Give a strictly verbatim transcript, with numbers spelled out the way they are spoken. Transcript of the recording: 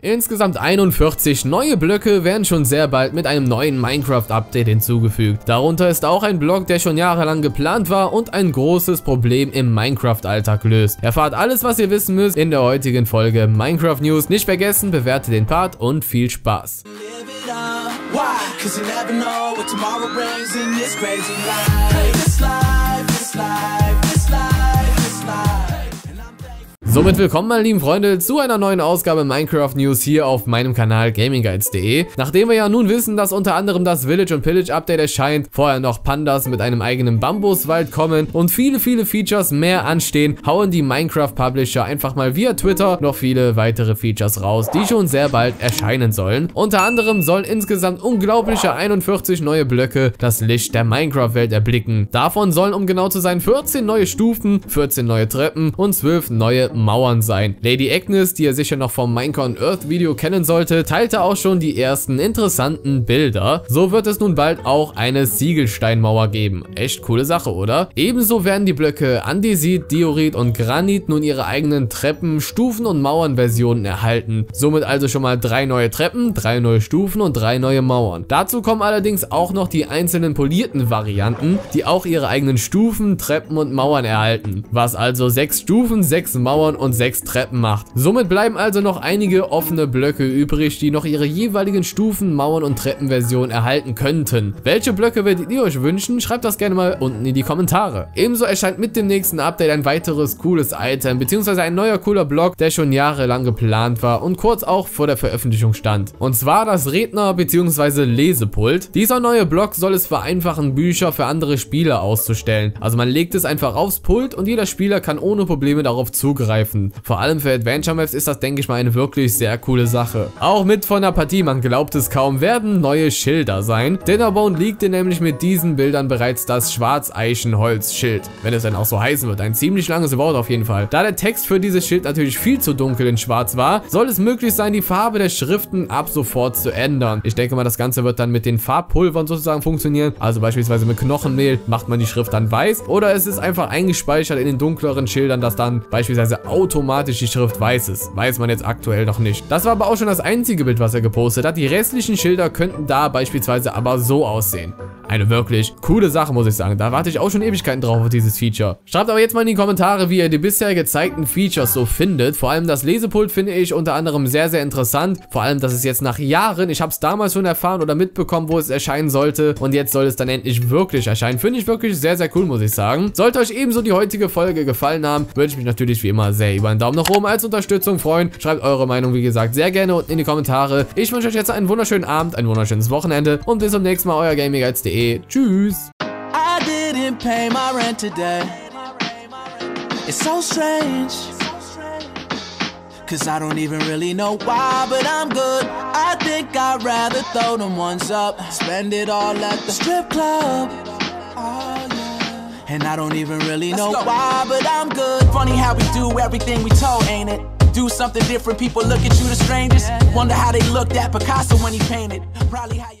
Insgesamt einundvierzig neue Blöcke werden schon sehr bald mit einem neuen Minecraft-Update hinzugefügt. Darunter ist auch ein Block, der schon jahrelang geplant war und ein großes Problem im Minecraft-Alltag löst. Erfahrt alles, was ihr wissen müsst in der heutigen Folge Minecraft News. Nicht vergessen, bewertet den Part und viel Spaß. Somit willkommen, meine lieben Freunde, zu einer neuen Ausgabe Minecraft News hier auf meinem Kanal Gaming Guides punkt de. Nachdem wir ja nun wissen, dass unter anderem das Village und Pillage Update erscheint, vorher noch Pandas mit einem eigenen Bambuswald kommen und viele, viele Features mehr anstehen, hauen die Minecraft Publisher einfach mal via Twitter noch viele weitere Features raus, die schon sehr bald erscheinen sollen. Unter anderem sollen insgesamt unglaubliche einundvierzig neue Blöcke das Licht der Minecraft-Welt erblicken. Davon sollen, um genau zu sein, vierzehn neue Stufen, vierzehn neue Treppen und zwölf neue Mauern sein. Lady Agnes, die ihr sicher noch vom Minecon Earth Video kennen sollte, teilte auch schon die ersten interessanten Bilder. So wird es nun bald auch eine Ziegelsteinmauer geben. Echt coole Sache, oder? Ebenso werden die Blöcke Andesit, Diorit und Granit nun ihre eigenen Treppen, Stufen und Mauernversionen erhalten. Somit also schon mal drei neue Treppen, drei neue Stufen und drei neue Mauern. Dazu kommen allerdings auch noch die einzelnen polierten Varianten, die auch ihre eigenen Stufen, Treppen und Mauern erhalten. Was also sechs Stufen, sechs Mauern und sechs Treppen macht. Somit bleiben also noch einige offene Blöcke übrig, die noch ihre jeweiligen Stufen, Mauern und Treppenversionen erhalten könnten. Welche Blöcke würdet ihr euch wünschen? Schreibt das gerne mal unten in die Kommentare. Ebenso erscheint mit dem nächsten Update ein weiteres cooles Item, beziehungsweise ein neuer cooler Block, der schon jahrelang geplant war und kurz auch vor der Veröffentlichung stand. Und zwar das Redner- bzw. Lesepult. Dieser neue Block soll es vereinfachen, Bücher für andere Spieler auszustellen. Also man legt es einfach aufs Pult und jeder Spieler kann ohne Probleme darauf zugreifen. Vor allem für Adventure Maps ist das, denke ich mal, eine wirklich sehr coole Sache. Auch mit von der Partie, man glaubt es kaum, werden neue Schilder sein. Dinnerbone legte nämlich mit diesen Bildern bereits das Schwarzeichenholz-Schild, wenn es dann auch so heißen wird. Ein ziemlich langes Wort auf jeden Fall. Da der Text für dieses Schild natürlich viel zu dunkel in Schwarz war, soll es möglich sein, die Farbe der Schriften ab sofort zu ändern. Ich denke mal, das Ganze wird dann mit den Farbpulvern sozusagen funktionieren. Also beispielsweise mit Knochenmehl macht man die Schrift dann weiß, oder es ist einfach eingespeichert in den dunkleren Schildern, dass dann beispielsweise automatisch die Schrift weiß ist. Weiß man jetzt aktuell noch nicht. Das war aber auch schon das einzige Bild, was er gepostet hat. Die restlichen Schilder könnten da beispielsweise aber so aussehen. Eine wirklich coole Sache, muss ich sagen. Da warte ich auch schon Ewigkeiten drauf auf dieses Feature. Schreibt aber jetzt mal in die Kommentare, wie ihr die bisher gezeigten Features so findet. Vor allem das Lesepult finde ich unter anderem sehr, sehr interessant. Vor allem, dass es jetzt nach Jahren, ich habe es damals schon erfahren oder mitbekommen, wo es erscheinen sollte. Und jetzt soll es dann endlich wirklich erscheinen. Finde ich wirklich sehr, sehr cool, muss ich sagen. Sollte euch ebenso die heutige Folge gefallen haben, würde ich mich natürlich wie immer sehr über einen Daumen nach oben als Unterstützung freuen. Schreibt eure Meinung, wie gesagt, sehr gerne unten in die Kommentare. Ich wünsche euch jetzt einen wunderschönen Abend, ein wunderschönes Wochenende und bis zum nächsten Mal, euer Gaming Guides punkt de. Tschüss. I didn't pay my rent today. It's so strange, cause I don't even really know why, but I'm good. I think I'd rather throw them ones up, spend it all at the strip club. And I don't even really know why, but I'm good. Funny how we do everything we told, ain't it? Do something different, people look at you the strangest. Wonder how they looked at Picasso when he painted. Probably how you